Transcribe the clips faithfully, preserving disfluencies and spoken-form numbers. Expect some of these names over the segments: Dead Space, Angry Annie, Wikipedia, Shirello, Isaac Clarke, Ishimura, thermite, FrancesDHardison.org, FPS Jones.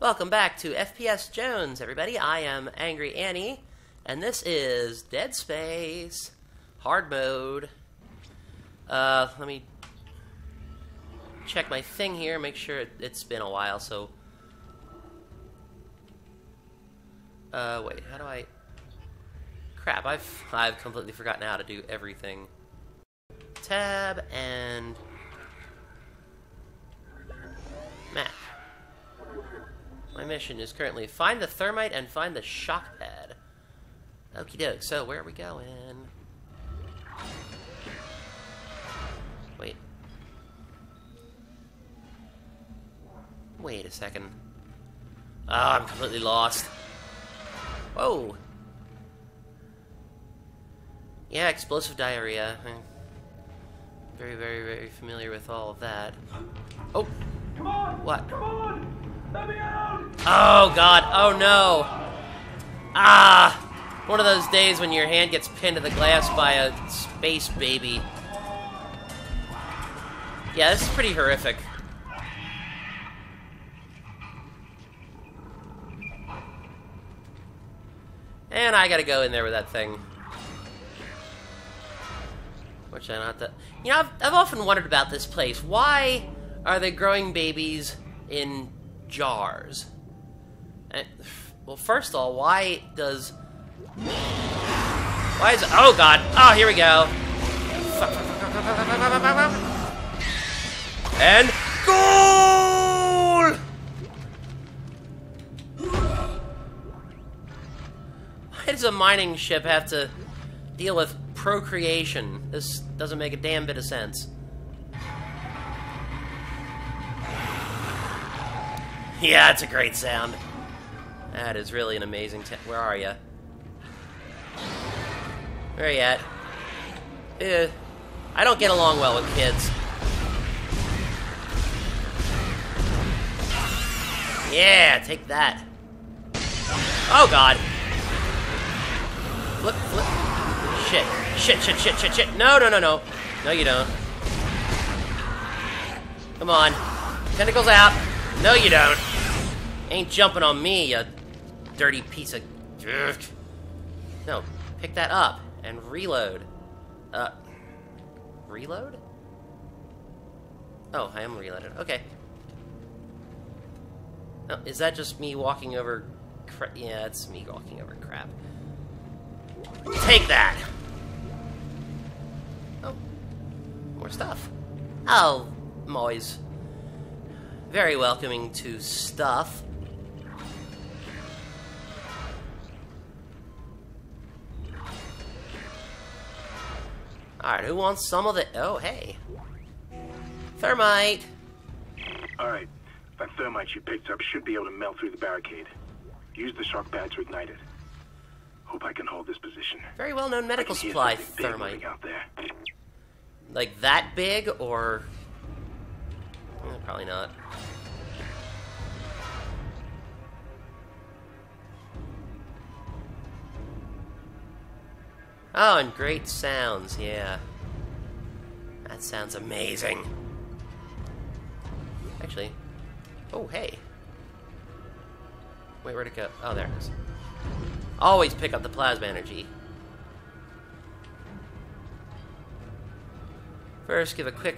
Welcome back to F P S Jones, everybody. I am Angry Annie, and this is Dead Space Hard Mode. Uh, let me check my thing here, make sure it, it's been a while, so... Uh, wait, how do I... Crap, I've, I've completely forgotten how to do everything. Tab and... map. My mission is currently find the thermite and find the shock pad. Okie doke, so where are we going? Wait. Wait a second. Ah, oh, I'm completely lost. Whoa! Yeah, explosive diarrhea. I'm very, very, very familiar with all of that. Oh! Come on! What? Come on! Let me out! Oh god, oh no! Ah! One of those days when your hand gets pinned to the glass by a space baby. Yeah, this is pretty horrific. And I gotta go in there with that thing. Which I not that. You know, I've, I've often wondered about this place. Why are they growing babies in jars? And, well, first of all, why does... Why is... Oh, God. Oh, here we go. And... goal! Why does a mining ship have to deal with procreation? This doesn't make a damn bit of sense. Yeah, it's a great sound. That is really an amazing t- Where are ya? Where are you at? Eh, I don't get along well with kids. Yeah, take that. Oh god. Flip, flip. Shit. Shit, shit, shit, shit, shit. No, no, no, no. No, you don't. Come on. Tentacles out. No, you don't. Ain't jumping on me, you dirty piece of... jerk. No, pick that up and reload. Uh, reload? Oh, I am reloaded. Okay. Oh, is that just me walking over... Cra yeah, it's me walking over crap. Take that! Oh. More stuff. Oh, I'm always... very welcoming to stuff. Alright, who wants some of the... Oh, hey. Thermite! Alright, that thermite you picked up should be able to melt through the barricade. Use the shock pad to ignite it. Hope I can hold this position. Very well-known medical supply thermite. Out there. Like that big, or... well, probably not. Oh, and great sounds, yeah. That sounds amazing. Actually, oh, hey. Wait, where'd it go? Oh, there it is. Always pick up the plasma energy. First, give a quick...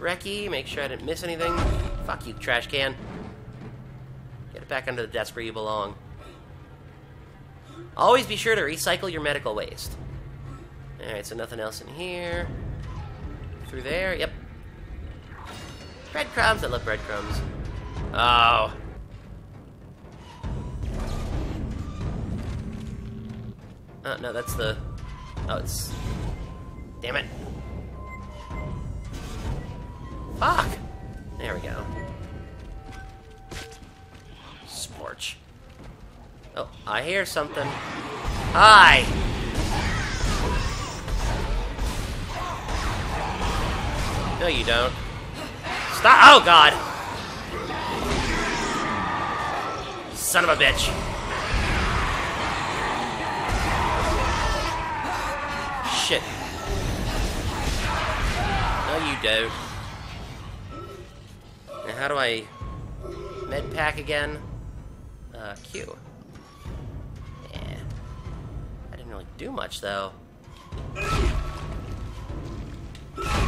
recce, make sure I didn't miss anything. Fuck you, trash can. Get it back under the desk where you belong. Always be sure to recycle your medical waste. Alright, so nothing else in here. Through there, yep. Breadcrumbs, I love breadcrumbs. Oh. Oh, no, that's the... oh, it's... damn it. Fuck! There we go. Scorch. Oh, I hear something. Hi! No, you don't. Stop! Oh, God! Son of a bitch. Shit. go. Now how do I med pack again? Uh, Q. Yeah. I didn't really do much though.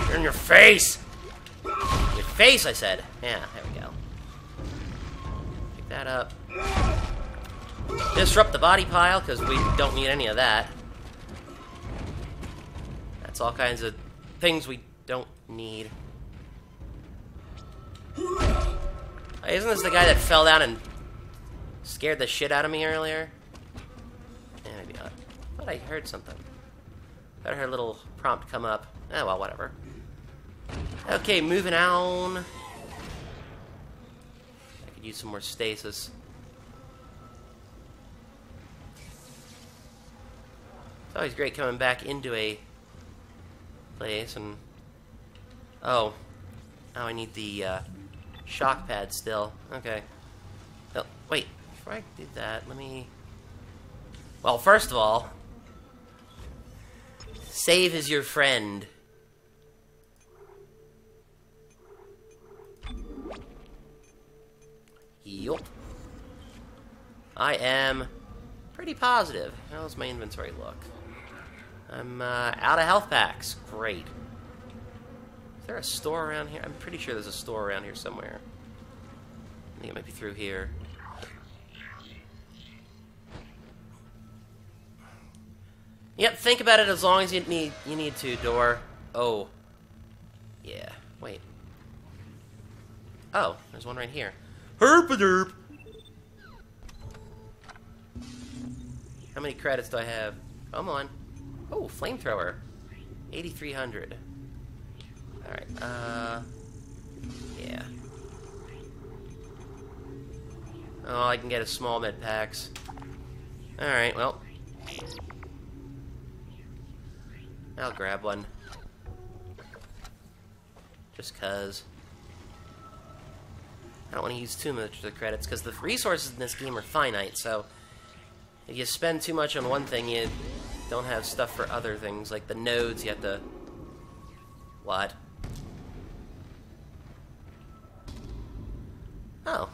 You're in your face! Your face, I said. Yeah, there we go. Pick that up. Disrupt the body pile, because we don't need any of that. That's all kinds of things we don't need. Hey, isn't this the guy that fell down and scared the shit out of me earlier? Yeah, maybe not. I thought I heard something. I thought I heard a little prompt come up. Oh, well, whatever. Okay, moving on. I could use some more stasis. It's always great coming back into a place and... Oh. Oh, I need the uh, shock pad still. Okay. Oh, wait. Before I do that, let me... Well, first of all... Save is your friend. Yup. I am pretty positive. How does my inventory look? I'm uh, out of health packs. Great. Is there a store around here? I'm pretty sure there's a store around here somewhere. I think it might be through here. Yep, think about it as long as you need you need to, door. Oh. Yeah. Wait. Oh, there's one right here. Herp-a-derp! How many credits do I have? Come on. Oh, flamethrower. eighty-three hundred. Alright, uh... yeah. Oh, I can get a small med packs. Alright, well... I'll grab one. Just cuz. I don't want to use too much of the credits, because the resources in this game are finite, so... If you spend too much on one thing, you don't have stuff for other things. Like the nodes, you have to... What? Oh.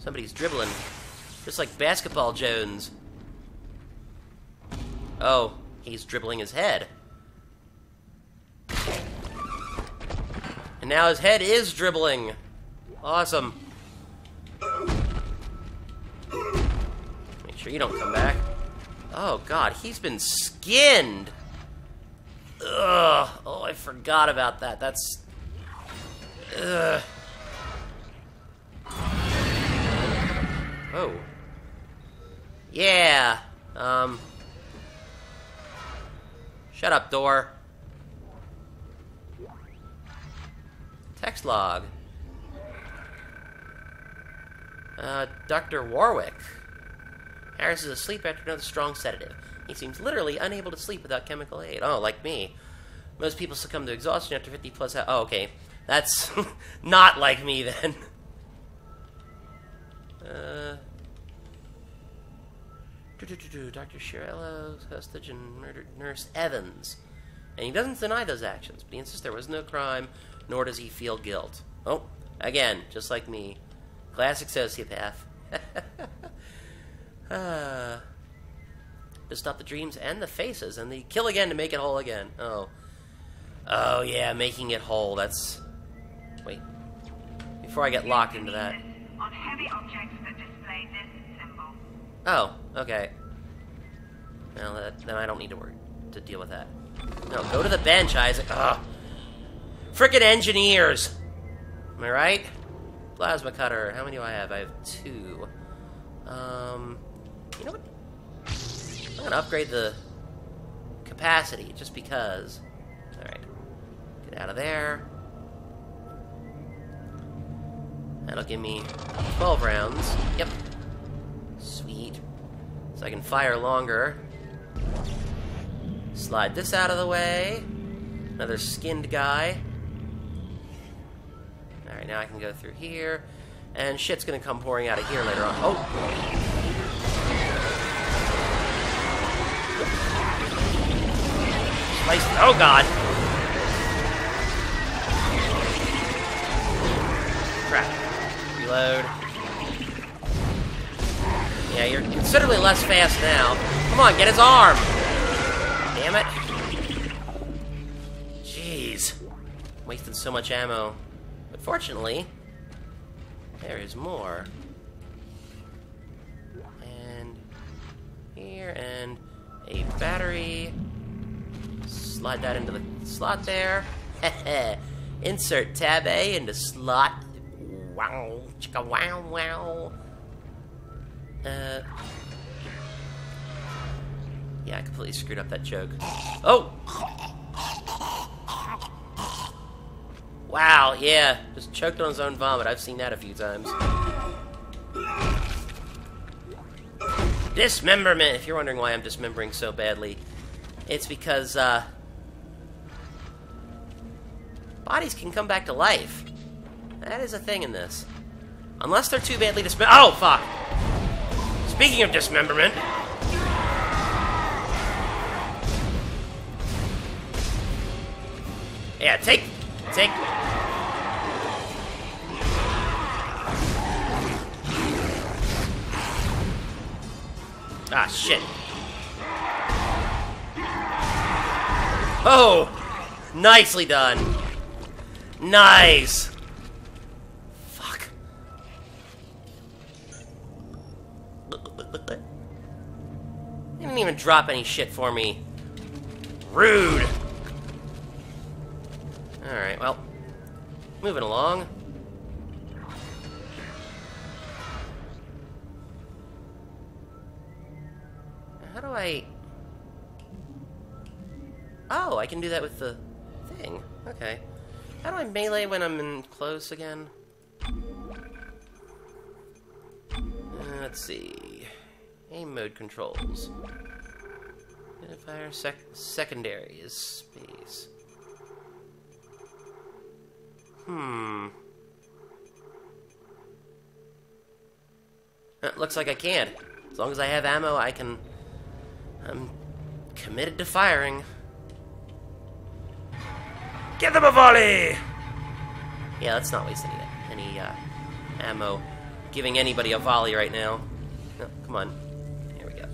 Somebody's dribbling. Just like Basketball Jones. Oh, he's dribbling his head. And now his head is dribbling! Awesome. Make sure you don't come back. Oh god, he's been skinned! Ugh. Oh, I forgot about that. That's... Ugh. Oh. Yeah! Um... Shut up, door. Text log. Uh, Doctor Warwick. Harris is asleep after another strong sedative. He seems literally unable to sleep without chemical aid. Oh, like me. Most people succumb to exhaustion after fifty plus hours. Oh, okay. That's not like me, then. Uh... Doctor Shirello, hostage, and murdered Nurse Evans. And he doesn't deny those actions, but he insists there was no crime, nor does he feel guilt. Oh, again, just like me. Classic sociopath. uh, to stop the dreams and the faces, and the kill again to make it whole again. Oh. Oh, yeah, making it whole. That's... Wait. Before I get locked into that. On heavy objects that display this symbol. Oh, okay. Well, that, then I don't need to worry to deal with that. No, go to the bench, Isaac. Ugh. Frickin' engineers! Am I right? Plasma cutter. How many do I have? I have two. Um, you know what? I'm going to upgrade the capacity, just because. Alright. Get out of there. That'll give me twelve rounds. Yep. Sweet. So I can fire longer. Slide this out of the way. Another skinned guy. Alright, now I can go through here, and shit's gonna come pouring out of here later on. Oh! Slice. Oh god! crap. Reload. Yeah, you're considerably less fast now. Come on, get his arm! Damn it. Jeez. Wasting so much ammo. But fortunately, there is more. And here, and a battery. Slide that into the slot there. Heh. Insert tab A into slot. Wow, chicka wow wow. Uh. Yeah, I completely screwed up that joke. Oh! Wow, yeah. Just choked on his own vomit. I've seen that a few times. Dismemberment! If you're wondering why I'm dismembering so badly, it's because, uh... bodies can come back to life. That is a thing in this. Unless they're too badly dismem- Oh, fuck! Speaking of dismemberment... Yeah, take... Take... Ah, shit. Oh! Nicely done. Nice! Fuck. They didn't even drop any shit for me. Rude! Alright, well. Moving along. How do I... Oh, I can do that with the thing. Okay. How do I melee when I'm in close again? Uh, let's see. Aim mode controls. Identifier sec secondary is space. Hmm. Uh, looks like I can. As long as I have ammo, I can... I'm committed to firing. Get them a volley! Yeah, let's not waste any, any uh, ammo giving anybody a volley right now. Oh, come on. Here we go.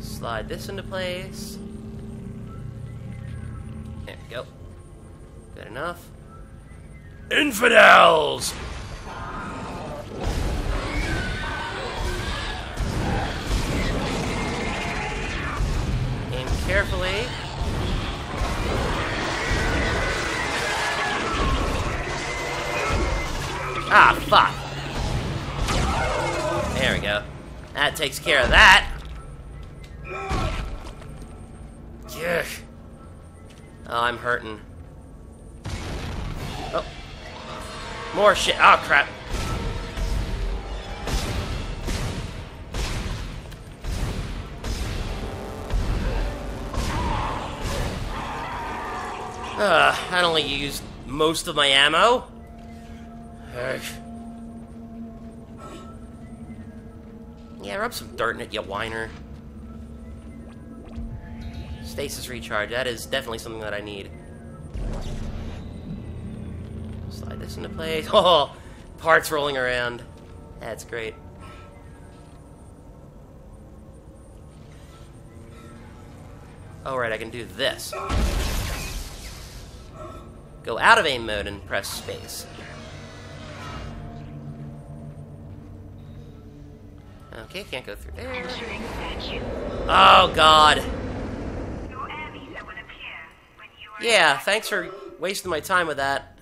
Slide this into place. There we go. Good enough. Infidels! Aim carefully. Ah, fuck. There we go. That takes care of that. Yuck. Oh, I'm hurting. Oh. More shit. Oh, crap. Ugh, I only used most of my ammo. Ugh. Yeah, rub some dirt in it, you whiner. Stasis recharge, that is definitely something that I need. Slide this into place. Oh, parts rolling around. That's great. All right, I can do this. Go out of aim mode and press space. Okay, can't go through there. Oh, God. Yeah, thanks for wasting my time with that.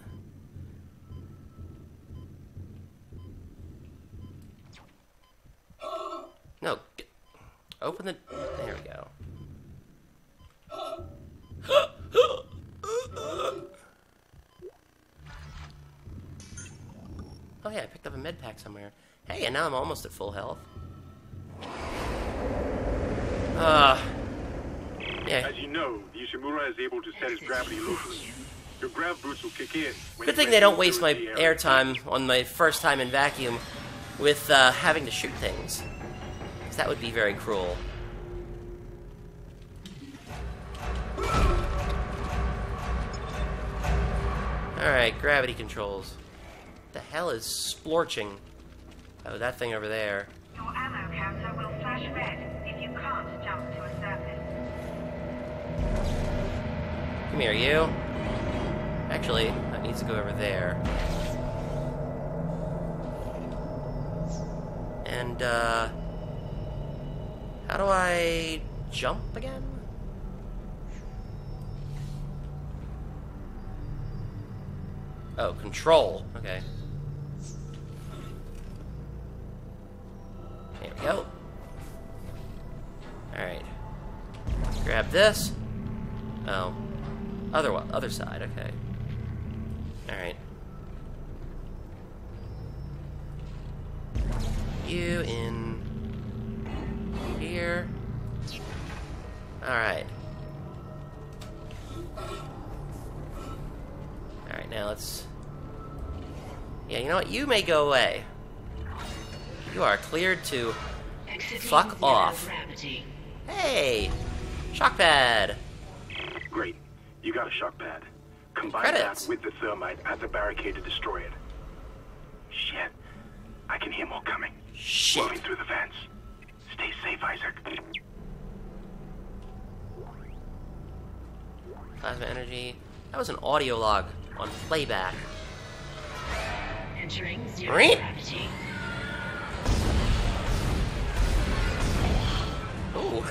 No. Get, open the... There we go. Oh yeah, I picked up a med pack somewhere. Hey, and now I'm almost at full health. Uh... Yeah. As you know, the Ishimura is able to set his gravity locally. Your grav boots will kick in. Good thing they don't waste my airtime on my first time in vacuum with uh, having to shoot things. Because that would be very cruel. Alright, gravity controls. The hell is splorching? Oh, that thing over there. Your ammo counter will flash red if you can't jump to a surface. Come here, you. Actually, that needs to go over there. And, uh... how do I jump again? Oh, control. Okay. There we go. Alright. Grab this. Oh. Other, other side, okay. Alright. You in here. Alright. Alright, now let's... Yeah, you know what? You may go away. You are cleared to fuck off. Hey! Shock pad! Great. You got a shock pad. Combine Credits. that with the thermite at the barricade to destroy it. Shit. I can hear more coming. Shit. Moving through the vents. Stay safe, Isaac. Plasma energy. That was an audio log on playback. Entering zero right? gravity. Ooh.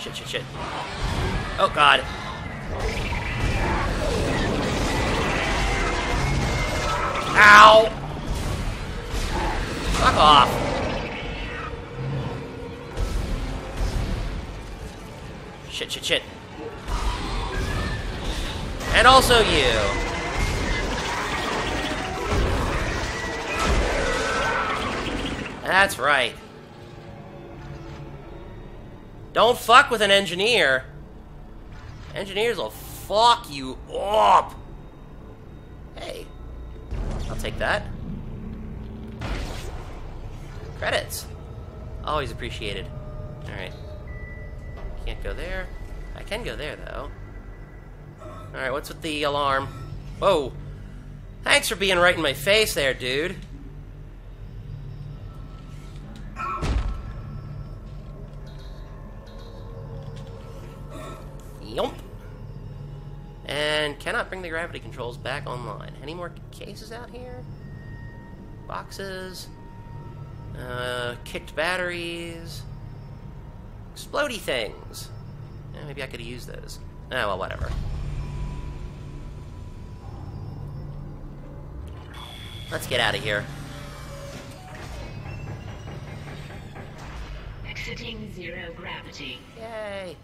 Shit, shit, shit. Oh, God. Ow! Fuck off. Shit, shit, shit. And also you. That's right. Don't fuck with an engineer. Engineers will fuck you up. Hey. I'll take that. Credits. Always appreciated. Alright. Can't go there. I can go there, though. Alright, what's with the alarm? Whoa. Thanks for being right in my face there, dude. Yump. And cannot bring the gravity controls back online. Any more cases out here? Boxes. Uh, kicked batteries. Explodey things. Eh, maybe I could use those. Oh, well, whatever. Let's get out of here. Exiting zero gravity. Yay!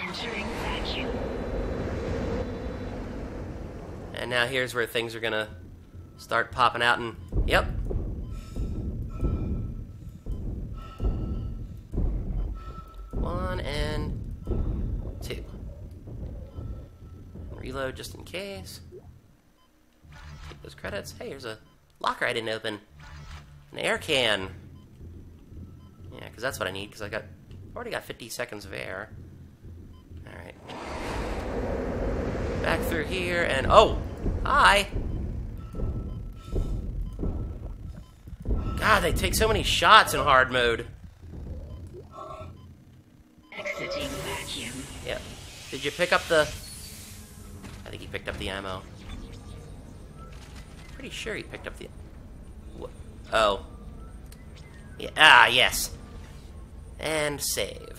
Entering vacuum. And now here's where things are gonna start popping out and... Yep. One and two. Reload just in case. Take those credits. Hey, here's a locker I didn't open. An air can. Yeah, because that's what I need, because I got already got fifty seconds of air. Alright. Back through here and... Oh! Hi! God, they take so many shots in hard mode. Exiting vacuum. Yep. Did you pick up the... I think he picked up the ammo. Pretty sure he picked up the... What? Oh. Yeah. Ah, yes. And save.